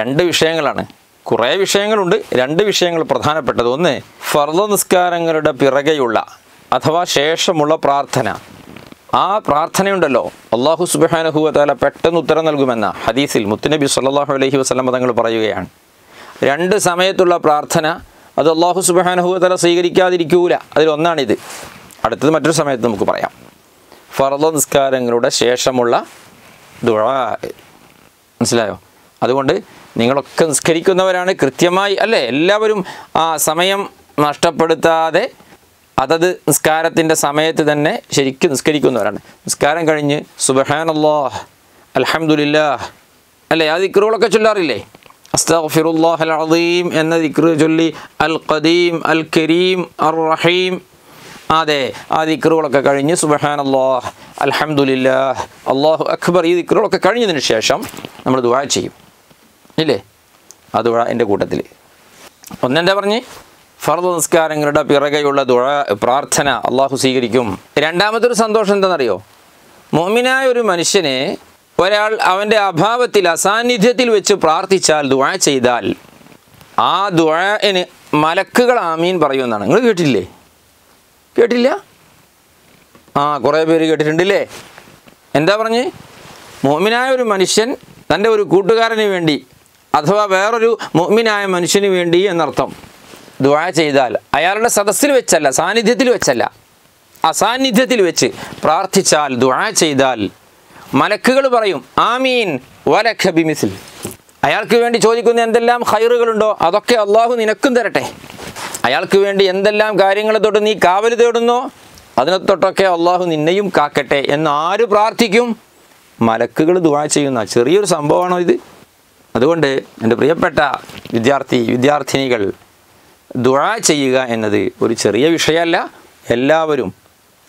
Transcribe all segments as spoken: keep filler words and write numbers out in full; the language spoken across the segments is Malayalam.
രണ്ട് വിഷയങ്ങളാണ്, കുറേ വിഷയങ്ങളുണ്ട്. രണ്ട് വിഷയങ്ങൾ പ്രധാനപ്പെട്ടത്. ഒന്ന്, ഫർള് നിസ്കാരങ്ങളുടെ പിറകെയുള്ള അഥവാ ശേഷമുള്ള പ്രാർത്ഥന. ആ പ്രാർത്ഥനയുണ്ടല്ലോ, അല്ലാഹു സുബ്ഹാനഹു വ തആല പെട്ടെന്ന് ഉത്തരം നൽകുമെന്ന ഹദീസിൽ മുത്തുനബി സല്ലല്ലാഹു അലൈഹി വസല്ലം തങ്ങൾ പറയുകയാണ്, രണ്ട് സമയത്തുള്ള പ്രാർത്ഥന അത് അല്ലാഹു സുബ്ഹാനഹു വ തആല സ്വീകരിക്കാതിരിക്കൂല. അതിലൊന്നാണിത്. അടുത്തത് മറ്റൊരു സമയത്ത് നമുക്ക് പറയാം. ഫർള് നിസ്കാരങ്ങളുടെ ശേഷമുള്ള ദുആ, മനസ്സിലായോ? അതുകൊണ്ട് നിങ്ങളൊക്കെ നിസ്കരിക്കുന്നവരാണ് കൃത്യമായി അല്ലേ? എല്ലാവരും ആ സമയം നഷ്ടപ്പെടുത്താതെ അതത് നിസ്കാരത്തിൻ്റെ സമയത്ത് തന്നെ ശരിക്കും നിസ്കരിക്കുന്നവരാണ്. നിസ്കാരം കഴിഞ്ഞ് സുബ്ഹാനല്ലാഹ് അൽഹംദുലില്ലാഹ് അല്ലേ ആ ദിക്റുകളൊക്കെ ചൊല്ലാറില്ലേ? അസ്തഗ്ഫിറുല്ലാഹൽ അളീം എന്ന ദിക്റ് ചൊല്ലി അൽ ഖദീം അൽ കരീം അർ റഹീം, അതെ ആ ദിക്റുകളൊക്കെ കഴിഞ്ഞ് സുബ്ഹാനല്ലാഹ് അൽഹംദുലില്ലാഹ് അല്ലാഹു അക്ബർ ഈ ദിക്റുകളൊക്കെ കഴിഞ്ഞതിന് ശേഷം നമ്മൾ ദുആ ചെയ്യും, ഇല്ലേ? ആ ദുആ എൻ്റെ കൂട്ടത്തിൽ ഒന്നെന്താ പറഞ്ഞ്, ഫർള് നിസ്കാരങ്ങളുടെ പിറകെയുള്ള ദുആ പ്രാർത്ഥന അല്ലാഹു സ്വീകരിക്കും. രണ്ടാമതൊരു സന്തോഷം എന്താണെന്നറിയോ? മുഅ്മിനായ ഒരു മനുഷ്യനെ ഒരാൾ അവൻ്റെ അഭാവത്തിൽ അസാന്നിധ്യത്തിൽ വെച്ച് പ്രാർത്ഥിച്ചാൽ ദുആ ചെയ്താൽ ആ ദുആഇന് മലക്കുകൾ ആമീൻ പറയുമെന്നാണ്. നിങ്ങൾ കേട്ടില്ലേ? കേട്ടില്ല? ആ കുറേ പേര് കേട്ടിട്ടുണ്ടല്ലേ. എന്താ പറഞ്ഞ്? മുഅ്മിനായ ഒരു മനുഷ്യൻ തൻ്റെ ഒരു കൂട്ടുകാരന് വേണ്ടി അഥവാ വേറൊരു മുഅ്മിനായ മനുഷ്യന് വേണ്ടി എന്നർത്ഥം ദുആ ചെയ്താൽ, അയാളുടെ സദസ്സിൽ വെച്ചല്ല, സാന്നിധ്യത്തിൽ വെച്ചല്ല, അസാന്നിധ്യത്തിൽ വെച്ച് പ്രാർത്ഥിച്ചാൽ ദുആ ചെയ്താൽ മലക്കുകൾ പറയും ആമീൻ വലക ബിമിസ്ൽ. അയാൾക്ക് വേണ്ടി ചോദിക്കുന്ന എന്തെല്ലാം ഖൈറുകളുണ്ടോ അതൊക്കെ അല്ലാഹു നിനക്കും തരട്ടെ. അയാൾക്ക് വേണ്ടി എന്തെല്ലാം കാര്യങ്ങളെ തൊട്ട് നീ കാവൽ തേടുന്നോ അതിനെ തൊട്ടൊക്കെ അല്ലാഹു നിന്നെയും കാക്കട്ടെ എന്ന് ആര് പ്രാർത്ഥിക്കും? മലക്കുകൾ ദുആ ചെയ്യുന്ന ചെറിയൊരു സംഭവമാണോ ഇത്? അതുകൊണ്ട് എൻ്റെ പ്രിയപ്പെട്ട വിദ്യാർത്ഥി വിദ്യാർത്ഥിനികൾ, ദുആ ചെയ്യുക എന്നത് ഒരു ചെറിയ വിഷയമല്ല. എല്ലാവരും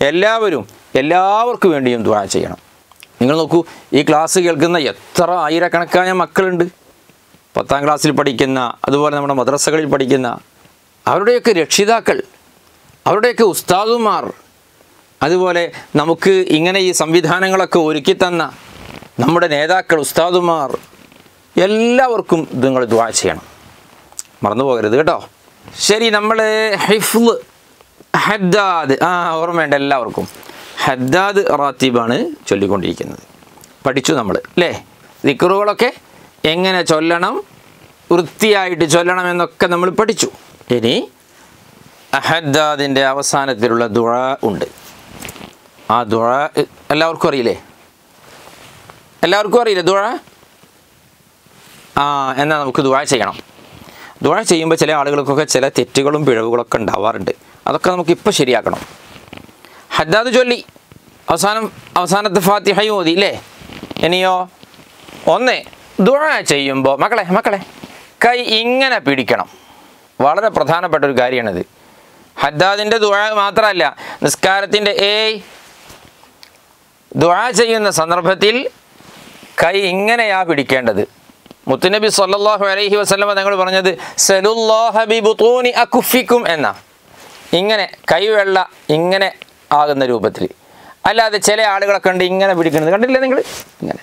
എല്ലാവരും എല്ലാവർക്കു വേണ്ടിയും ദുആ ചെയ്യണം. നിങ്ങൾ നോക്കൂ, ഈ ക്ലാസ് കേൾക്കുന്ന എത്ര ആയിരക്കണക്കായ മക്കളുണ്ട്. പത്താം ക്ലാസ്സിൽ പഠിക്കുന്ന, അതുപോലെ നമ്മുടെ മദ്രസകളിൽ പഠിക്കുന്ന, അവരുടെയൊക്കെ രക്ഷിതാക്കൾ, അവരുടെയൊക്കെ ഉസ്താദുമാർ, അതുപോലെ നമുക്ക് ഇങ്ങനെ ഈ സംവിധാനങ്ങളൊക്കെ ഒരുക്കി തന്ന നമ്മുടെ നേതാക്കൾ, ഉസ്താദുമാർ, എല്ലാവർക്കും നിങ്ങൾ ദുആ ചെയ്യണം, മറന്നു പോകരുത് കേട്ടോ. ശരി, നമ്മൾ ഹിഫ്ള് ഹദ്ദാദ്, ആ ഓർമ്മ വേണ്ട എല്ലാവർക്കും, ഹദ്ദാദ് റാത്തീബാണ് ചൊല്ലിക്കൊണ്ടിരിക്കുന്നത്. പഠിച്ചു നമ്മൾ അല്ലേ? ദിക്റുകളൊക്കെ എങ്ങനെ ചൊല്ലണം, വൃത്തിയായിട്ട് ചൊല്ലണം എന്നൊക്കെ നമ്മൾ പഠിച്ചു. ഇനി ഹദ്ദാദിൻ്റെ അവസാനത്തിലുള്ള ദുആ ഉണ്ട്. ആ ദുആ എല്ലാവർക്കും അറിയില്ലേ? എല്ലാവർക്കും അറിയില്ലേ ദുആ? ആ എന്നാൽ നമുക്ക് ദുആ ചെയ്യണം. ദുആ ചെയ്യുമ്പോൾ ചില ആളുകൾക്കൊക്കെ ചില തെറ്റുകളും പിഴവുകളൊക്കെ ഉണ്ടാവാറുണ്ട്. അതൊക്കെ നമുക്കിപ്പോൾ ശരിയാക്കണം. ഹദ്ദാദ് ചൊല്ലി അവസാനം അവസാനത്തെ ഫാത്തിഹയും ഓതി ഇല്ലേ? ഇനിയോ ഒന്ന്, ദുആ ചെയ്യുമ്പോൾ മക്കളെ മക്കളെ കൈ ഇങ്ങനെ പിടിക്കണം. വളരെ പ്രധാനപ്പെട്ട ഒരു കാര്യമാണിത്. ഹദ്ദാദിൻ്റെ ദുആ മാത്രമല്ല, നിസ്കാരത്തിൻ്റെ ഏയ് ദുആ ചെയ്യുന്ന സന്ദർഭത്തിൽ കൈ ഇങ്ങനെയാ പിടിക്കേണ്ടത്. മുത്തുനബി സല്ലല്ലാഹു അലൈഹി വസല്ലം തങ്ങൾ പറഞ്ഞത് സലുല്ലാഹ ബിബുതൂനി അകുഫിക്കും എന്ന, ഇങ്ങനെ കൈവെള്ള ഇങ്ങനെ ആകുന്ന രൂപത്തിൽ. അല്ലാതെ ചില ആളുകളൊക്കെ ഉണ്ട് ഇങ്ങനെ പിടിക്കുന്നത് കണ്ടില്ലേ നിങ്ങൾ? ഇങ്ങനെ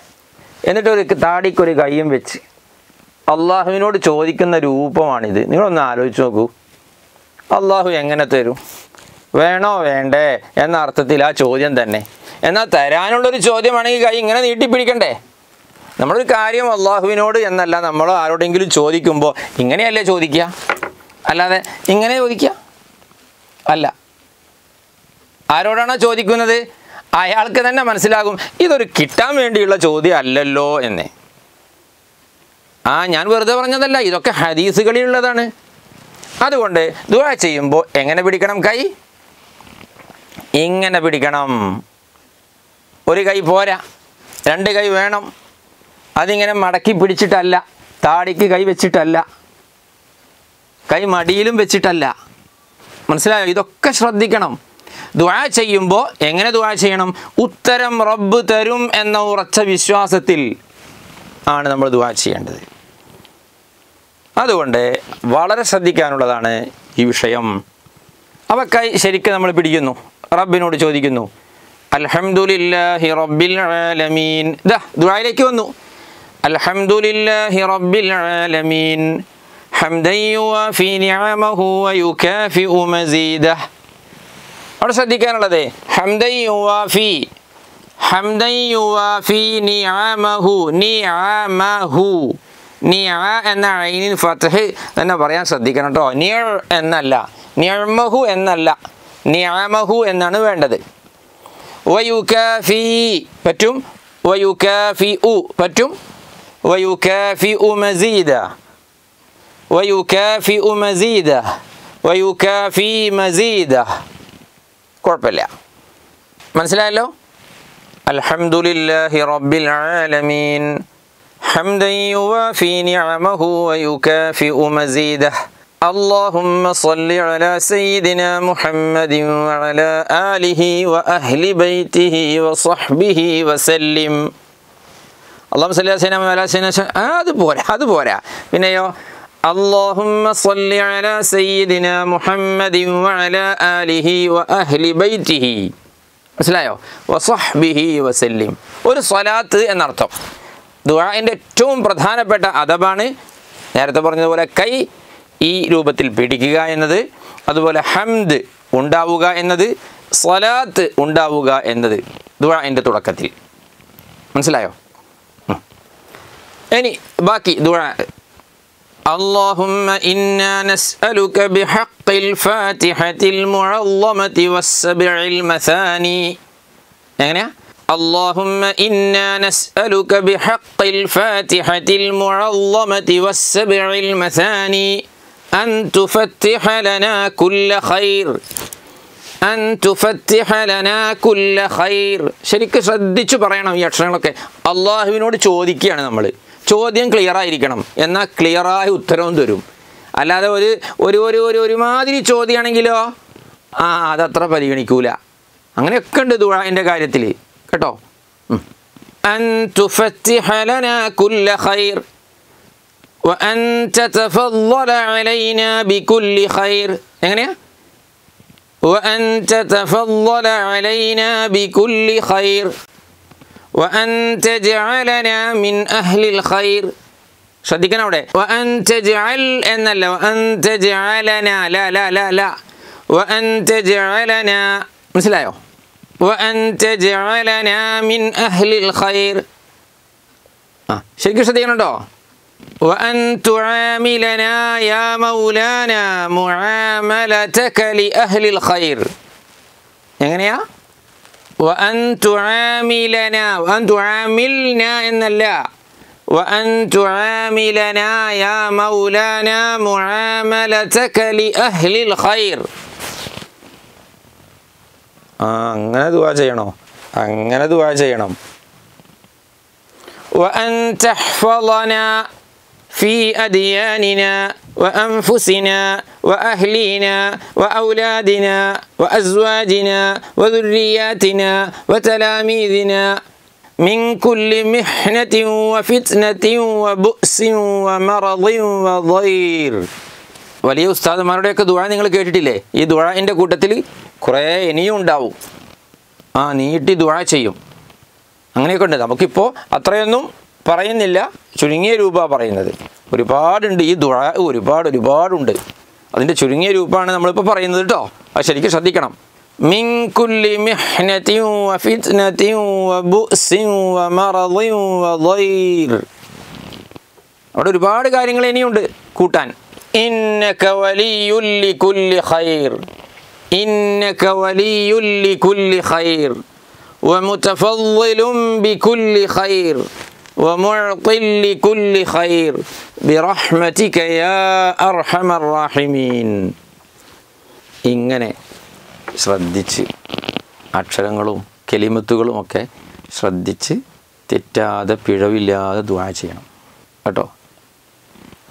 എന്നിട്ട് ഒരു താടിക്കൊരു കൈയും വെച്ച് അള്ളാഹുവിനോട് ചോദിക്കുന്ന രൂപമാണിത്. നിങ്ങളൊന്ന് ആലോചിച്ച് നോക്കൂ, അള്ളാഹു എങ്ങനെ തരും? വേണോ വേണ്ടേ എന്ന അർത്ഥത്തിൽ ആ ചോദ്യം തന്നെ. എന്നാൽ തരാനുള്ളൊരു ചോദ്യമാണെങ്കിൽ കൈ ഇങ്ങനെ നീട്ടിപ്പിടിക്കണ്ടേ? നമ്മളൊരു കാര്യം അള്ളാഹുവിനോട് എന്നല്ല, നമ്മൾ ആരോടെങ്കിലും ചോദിക്കുമ്പോൾ ഇങ്ങനെയല്ലേ ചോദിക്കുക, അല്ലാതെ ഇങ്ങനെ ചോദിക്കുക അല്ല. ആരോടാണോ ചോദിക്കുന്നത് അയാൾക്ക് തന്നെ മനസ്സിലാകും ഇതൊരു കിട്ടാൻ വേണ്ടിയുള്ള ചോദ്യം അല്ലല്ലോ എന്ന്. ആ ഞാൻ വെറുതെ പറഞ്ഞതല്ല, ഇതൊക്കെ ഹദീസുകളിലുള്ളതാണ്. അതുകൊണ്ട് ദുആ ചെയ്യുമ്പോൾ എങ്ങനെ പിടിക്കണം? കൈ ഇങ്ങനെ പിടിക്കണം. ഒരു കൈ പോരാ, രണ്ട് കൈ വേണം. അതിങ്ങനെ മടക്കി പിടിച്ചിട്ടല്ല, താടിക്ക് കൈ വെച്ചിട്ടല്ല, കൈ മടിയിലും വെച്ചിട്ടല്ല. മനസ്സിലായോ? ഇതൊക്കെ ശ്രദ്ധിക്കണം. ദുആ ചെയ്യുമ്പോൾ എങ്ങനെ ദുആ ചെയ്യണം? ഉത്തരം റബ്ബ് തരും എന്ന ഉറച്ച വിശ്വാസത്തിൽ ആണ് നമ്മൾ ദുആ ചെയ്യേണ്ടത്. അതുകൊണ്ട് വളരെ ശ്രദ്ധിക്കാനുള്ളതാണ് ഈ വിഷയം. അവ കൈ ശരിക്കും നമ്മൾ പിടിക്കുന്നു, റബ്ബിനോട് ചോദിക്കുന്നു. അൽഹംദുലില്ലാഹി റബ്ബിൽ ആലമീൻ. ദാ ദുആയിലേക്ക് വന്നു. അൽഹംദുലില്ലാഹി റബ്ബിൽ ആലമീൻ ഹംദൻ യുവഫി നിഅമഹു വയുകാഫിഉ മസീദഹ. അവിടെ ശ്രദ്ധിക്കാനുള്ളത് ഹംദൻ യുവഫി, ഹംദൻ യുവഫി നിഅമഹു, നിഅമഹു, നിഅ എന്ന ഐനിന് ഫത്ഹ് തന്നെ പറയാൻ ശ്രദ്ധിക്കണം കേട്ടോ. നിഅ എന്നല്ല, നിഅമഹു എന്നല്ല, നിഅമഹു എന്നാണ് വേണ്ടത്. വയുകാഫി പറ്റും, വയുകാഫിഉ പറ്റും, വയുകാഫിഉ മസീദ, വയുകാഫിഉ മസീദ, വയുകാഫി മസീദ. കുഴപ്പമില്ല, മനസ്സിലായല്ലോ? അൽഹംദുലില്ലാഹി റബ്ബിൽ ആലമീൻ ഹംദൻ യുവഫി നിഅമഹു വയുകാഫിഉ മസീദ. اللهم صل على سيدنا محمد وعلى آله وأهل بيته وصحبه وسلم. اللهم صل على سيدنا وعلى سيدنا هذا بورع هذا بورع بنيو. اللهم صل على سيدنا محمد وعلى آله وأهل بيته مسلايو وصحبه وسلم. والصلاة النرتق دعاء إن توم برهانة بذا أدبانه نرتب برهانة ولا كي ഈ രൂപത്തിൽ പിടിക്കുക എന്നത്, അതുപോലെ ഹംദ് ഉണ്ടാവുക എന്നത്, സ്വലാത്ത് ഉണ്ടാവുക എന്നത് ദുആഇൻ്റെ തുടക്കത്തിൽ. മനസ്സിലായോ? ഇനി ബാക്കി ദുആ. അല്ലാഹുമ്മ ഇന്നാ നസ്അലുക ബിഹഖിൽ ഫാത്തിഹത്തിൽ മുഅല്ലമതി വസ്സബിഇൽ മസാനി. എങ്ങനെയാ? اللهم إنا نسألك بحق الفاتحة المعظمة والسبع المثاني أن تفتح لنا كل خير، أن تفتح لنا كل خير. شريك صدّي شو برأينا يا شريك؟ الله ينور جودي كي أنا نملي. جودي إن كليرا يريكنام. إننا كليرا هي أثرون دروم. على هذا وري وري وري وري وري ما أدري جودي أنا كيلو. آه هذا ترى بريغني كولا. أغني كند دورا إندا كايرة تلي. കേട്ടോ. അൻതു ഫത്തിഹ ലനാ കുല്ല ഖൈർ വഅൻത തഫദ്ദല അലൈനാ ബികുല്ലി ഖൈർ. എങ്ങനെയാ? وأن تتفضل علينا بكل خير وأن تجعلنا من أهل الخير. ശ്രദ്ധിക്കണം അവിടെ വഅൻ തജഅൽ എന്നല്ല വഅൻ തജഅലന ലാ ലാ ലാ ലാ വഅൻ തജഅലന മനസ്സിലായോ വഅൻ തജഅലന മിൻ അഹ്ലിൽ ഖൈർ. ആ ശരിക്കും ശ്രദ്ധിക്കണോട്ടോ വഅൻ തുആമിലന യാ മൗലാന മുആമലതക ലി അഹ്ലിൽ ഖൈർ. എങ്ങനെയാ വഅൻ തുആമിലന വഅൻ തുആമിൽന എന്നല്ല وأن تعاملنا يا مولانا معاملتك لأهل الخير. അങ്ങനെ ദുആ ചെയ്യണം അങ്ങനെ ദുആ ചെയ്യണം. وأن تحفظنا في أدياننا وأنفسنا وأهلينا وأولادنا وأزواجنا وذرياتنا وتلاميذنا من كل محنة وفتنة وبؤس ومرض وضير. വലിയ ഉസ്താദുമാരുടെയൊക്കെ ദുആ നിങ്ങൾ കേട്ടിട്ടില്ലേ? ഈ ദുആഇൻ്റെ കൂട്ടത്തിൽ കുറേ ഇനിയും ഉണ്ടാവും. ആ നീട്ടി ദുആ ചെയ്യും. അങ്ങനെയൊക്കെ ഉണ്ട്. നമുക്കിപ്പോൾ അത്രയൊന്നും പറയുന്നില്ല, ചുരുങ്ങിയ രൂപ പറയുന്നത്. ഒരുപാടുണ്ട് ഈ ദുആ, ഒരുപാട് ഒരുപാടുണ്ട്. അതിൻ്റെ ചുരുങ്ങിയ രൂപമാണ് നമ്മളിപ്പോൾ പറയുന്നത് കേട്ടോ. അത് ശരിക്കും ശ്രദ്ധിക്കണം. من كل محنة وفتنة وبؤس ومرض وضير. അവിടെ ഒരുപാട് കാര്യങ്ങൾ ഇനിയുണ്ട് കൂട്ടാൻ. إنك ولي لكل خير إنك ولي لكل خير ومتفضل بكل خير ومعطي لكل خير برحمتك يا أرحم الراحمين. ഇങ്ങനെ ശ്രദ്ധിച്ച് അക്ഷരങ്ങളും കെലിമത്തുകളുമൊക്കെ ശ്രദ്ധിച്ച് തെറ്റാതെ പിഴവില്ലാതെ ദുആ ചെയ്യണം കേട്ടോ.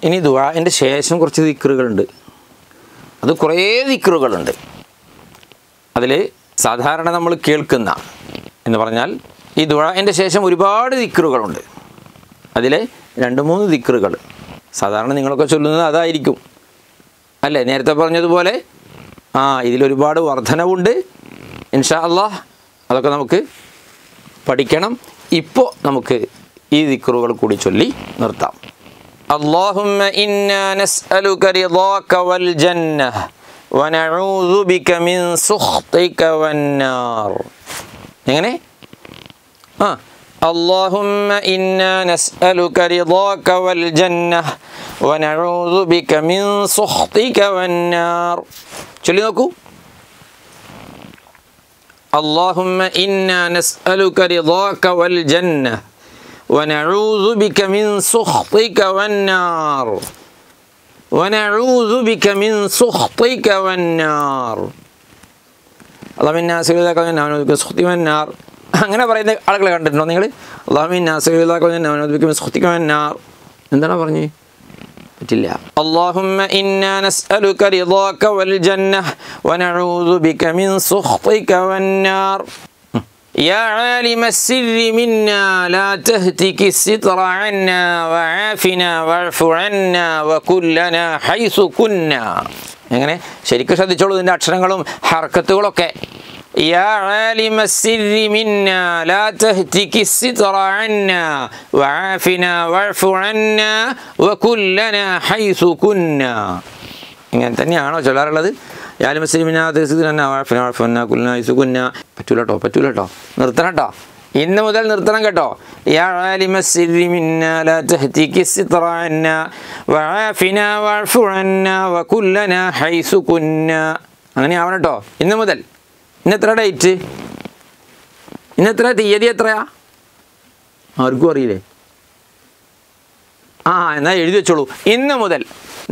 ഇനി ദുആഇൻ്റെ ശേഷം കുറച്ച് ദിക്റുകളുണ്ട്. അത് കുറേ ദിക്റുകളുണ്ട്. അതിൽ സാധാരണ നമ്മൾ കേൾക്കുന്ന എന്ന് പറഞ്ഞാൽ ഈ ദുആഇൻ്റെ ശേഷം ഒരുപാട് ദിക്റുകളുണ്ട്. അതിലെ രണ്ട് മൂന്ന് ദിക്റുകൾ സാധാരണ നിങ്ങളൊക്കെ ചൊല്ലുന്നത് അതായിരിക്കും അല്ലേ? നേരത്തെ പറഞ്ഞതുപോലെ ആ ഇതിലൊരുപാട് വർധനവുണ്ട്. ഇൻഷാ അല്ലാഹ് അതൊക്കെ നമുക്ക് പഠിക്കണം. ഇപ്പോൾ നമുക്ക് ഈ ദിക്റുകൾ കൂടി ചൊല്ലി നിർത്താം. അല്ലാഹുമ്മ ഇന്നാ നസ്അലുക റിളാക വൽ ജന്നഹ വനഊദു ബിക മിൻ സുഖ്തിക വന്നാർ. എങ്ങനെ? ആ അല്ലാഹുമ്മ ഇന്നാ നസ്അലുക റിളാക വൽ ജന്നഹ വനഊദു ബിക മിൻ സുഖ്തിക വന്നാർ. ചൊല്ലി നോക്കൂ. അല്ലാഹുമ്മ ഇന്നാ നസ്അലുക റിളാക വൽ ജന്നഹ വനഊദു ബിക മിൻ സുഖ്തിക വന്നാർ വനഊദു ബിക മിൻ സുഖ്തിക വന്നാർ. അല്ലാഹുമ്മ ഇന്നാ നസ്അലുക റിളാക വൽ സുഖ്തിക വന്നാർ. അങ്ങനെ പറയുന്ന ആളുകളെ കണ്ടിട്ടുണ്ടോ നിങ്ങൾ? അല്ലാഹുമ്മ ഇന്നാ നസ്അലുക റിളാക വൽ സുഖ്തിക വന്നാർ എന്താണ് പറഞ്ഞത്? പറ്റില്ല. اللهم إنا نسألك رضاك والجنة ونعوذ بك من سخطك والنار يا عالم السر منا لا تهتك الستر عنا وعافنا واعف عنا وكلنا حيث كنا. അങ്ങനെ ശരിക്ക് ശ്രദ്ധിച്ചോളൂ ഇതിൻ്റെ അക്ഷരങ്ങളും ഹർക്കത്തുകളൊക്കെ. يا عالم السر منا لا تهتك الستر عنا وعافنا واعف عنا وكلنا حيث كنا. ഇങ്ങനെ തന്നെയാണോ ചൊല്ലാറുള്ളത്? يا عالم السر منا لا تهتك الستر عنا وعافنا واعف عنا وكلنا حيث كنا. പറ്റൂല കേട്ടോ, പറ്റൂല കേട്ടോ, നിർത്തണം കേട്ടോ. ഇന്ന് മുതൽ നിർത്തണം കേട്ടോ. يا عالم السر منا لا تهتك الستر عنا وعافنا واعف عنا وكلنا حيث كنا. അങ്ങനെ ആവണം കേട്ടോ ഇന്ന് മുതൽ. ഇന്നെത്ര ഡേറ്റ്? ഇന്നെത്ര തീയതി? എത്രയാ? ആർക്കും അറിയില്ലേ? ആ എന്നാൽ എഴുതി വെച്ചോളൂ ഇന്ന് മുതൽ.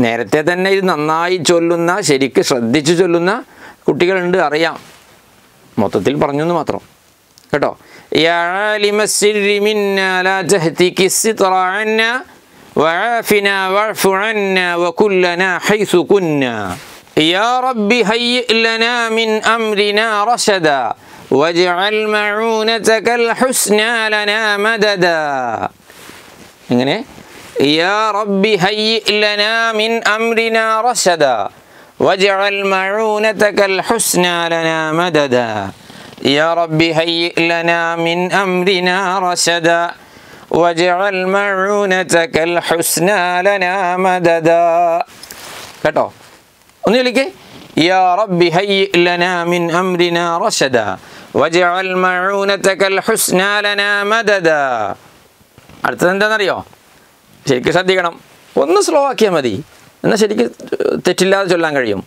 നേരത്തെ തന്നെ ഇത് നന്നായി ചൊല്ലുന്ന, ശരിക്ക് ശ്രദ്ധിച്ച് ചൊല്ലുന്ന കുട്ടികളുണ്ട്, അറിയാം. മൊത്തത്തിൽ പറഞ്ഞെന്ന് മാത്രം കേട്ടോ. യാ ആലിമ സിരി മിന്നാ ലാ തഹ്തികി സിത്റ അന്നാ വആഫിനാ വഅഫു അന്നാ വകുല്ലനാ ഹൈസു കുന്നാ. يا رب هيئ لنا من أمرنا رشدا واجعل معونتك الحسنى لنا مددا. يا رب هيئ لنا من أمرنا رشدا واجعل معونتك الحسنى لنا مددا يا رب هيئ لنا من أمرنا رشدا واجعل معونتك الحسنى لنا مددا. كتو ونلقي يا رب هيئ لنا من أمرنا رشدا واجعل معونتك الحسنى لنا مددا. അടുത്തത് എന്താണെന്നറിയോ? ശരിക്കും ശ്രദ്ധിക്കണം, ഒന്ന് സ്ലോ ആക്കിയാൽ മതി, എന്നാൽ ശരിക്കും തെറ്റില്ലാതെ ചൊല്ലാൻ കഴിയും.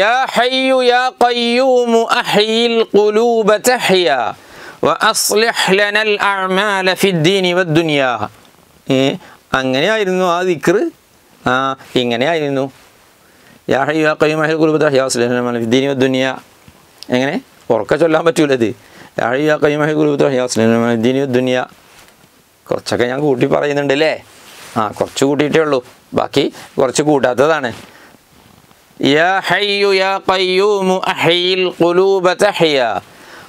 യാ ഹയ്യു യാ ഖയ്യൂമു അഹ്യിൽ ഖുലൂബ തഹ്യാ വഅസ്ലിഹ് ലനൽ അഅ്മാല ഫിദ്ദീനി വദ്ദുനിയാ. അങ്ങനെയായിരുന്നു ആ ദിക്ർ, ആ ഇങ്ങനെയായിരുന്നു. യാ ഹയ്യു യാ ഖയ്യൂമു അഹ്യിൽ ഖുലൂബ തഹ്യാ വഅസ്ലിഹ് ലനൽ അഅ്മാല ഫിദ്ദീനി വദ്ദുനിയാ. എങ്ങനെ ഉറക്കെ ചൊല്ലാൻ പറ്റൂലത്. യാ ഹയ്യു യാ ഖയ്യൂമു അഹ്യിൽ ഖുലൂബ തഹ്യാ വഅസ്ലിഹ് ലനൽ അഅ്മാല ഫിദ്ദീനി വദ്ദുനിയാ. കുറച്ചൊക്കെ ഞാൻ കൂട്ടി പറയുന്നുണ്ട് അല്ലേ? ആ കുറച്ച് കൂട്ടിയിട്ടേ ഉള്ളൂ, ബാക്കി കുറച്ച് കൂട്ടാത്തതാണ്. യാ ഹയ്യു യാ ഖയ്യൂമു അഹ്യിൽ ഖുലൂബ തഹ്യാ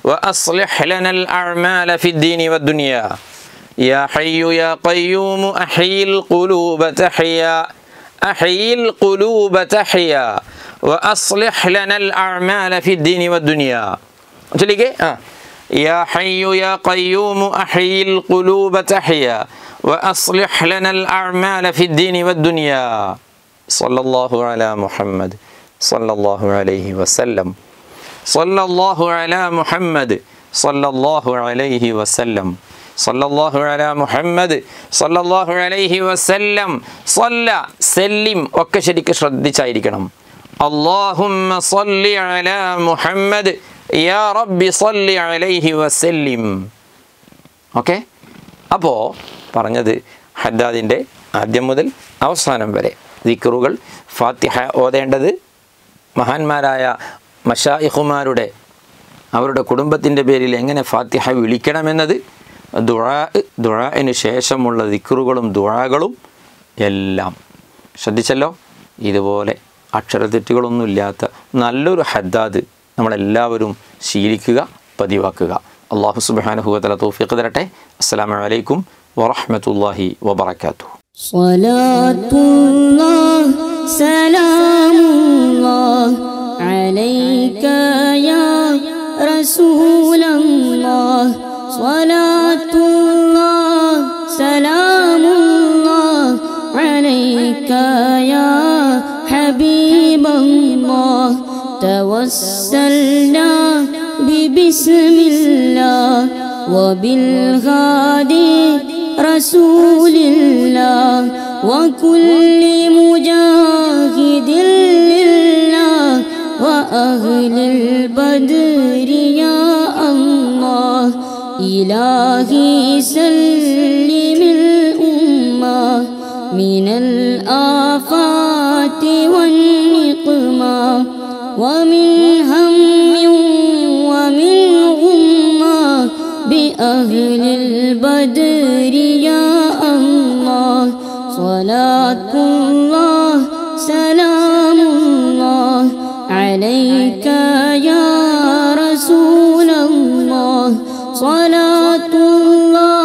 വഅസ്ലിഹ് ലനൽ അഅ്മാല ഫിദ്ദീനി വദ്ദുനിയാ. യാ ഹയ്യു യാ ഖയ്യൂമു അഹ്യിൽ ഖുലൂബ തഹ്യാ അഹ്യിൽ ഖുലൂബ തഹ്യാ വഅസ്ലിഹ് ലനൽ അഅ്മാല ഫിദ്ദീനി വദ്ദുനിയാ. ചൊല്ലിക്കേ. ആ يا حي يا قيوم أحيي القلوب تحيا وأصلح لنا الأعمال في الدين والدنيا. صلى الله على محمد صلى الله عليه وسلم. صلى الله على محمد صلى الله عليه وسلم. صلى الله على محمد صلى الله عليه وسلم. صلى سلم وكشريك شرد شايركم. اللهم صل على محمد യാ റബ്ബി സല്ലി അലൈഹി വസല്ലിം. ഓക്കെ, അപ്പോൾ പറഞ്ഞത് ഹദ്ദാദിൻ്റെ ആദ്യം മുതൽ അവസാനം വരെ ദിക്റുകൾ ഫാത്തിഹ ഓതേണ്ടത് മഹാന്മാരായ മശായിഖുമാരുടെ അവരുടെ കുടുംബത്തിൻ്റെ പേരിൽ എങ്ങനെ ഫാത്തിഹ വിളിക്കണമെന്നത്, ദുആ, ദുആഇന് ശേഷമുള്ള ദിക്റുകളും ദുആകളും എല്ലാം ശ്രദ്ധിച്ചല്ലോ. ഇതുപോലെ അക്ഷരത്തെറ്റുകളൊന്നുമില്ലാത്ത നല്ലൊരു ഹദ്ദാദ് നമ്മളെല്ലാവരും ശീലിക്കുക, പതിവാക്കുക. അല്ലാഹു സുബ്ഹാനഹു വതആല തൗഫീഖ് തരട്ടെ. അസ്സലാമു അലൈക്കും വറഹ്മത്തുള്ളാഹി വബറകാതുഹു. സ്വലാത്തുല്ലാഹ് സലാമുല്ലാഹ് അലൈക യാ റസൂലല്ലാഹ്. സ്വലാത്തുല്ലാഹ് സലാമുല്ലാഹ് അലൈക യാ ഹബീബല്ലാഹ്. توسلنا ببسم الله وبالهادي رسول الله وكل مجاهد لله وأهل البدر يا الله. إلهي سلم الأمة من الآفات والنقمة ومن هم ومن غمة بأهل البدر يا الله. صلاة الله سلام الله عليك يا رسول الله. صلاة الله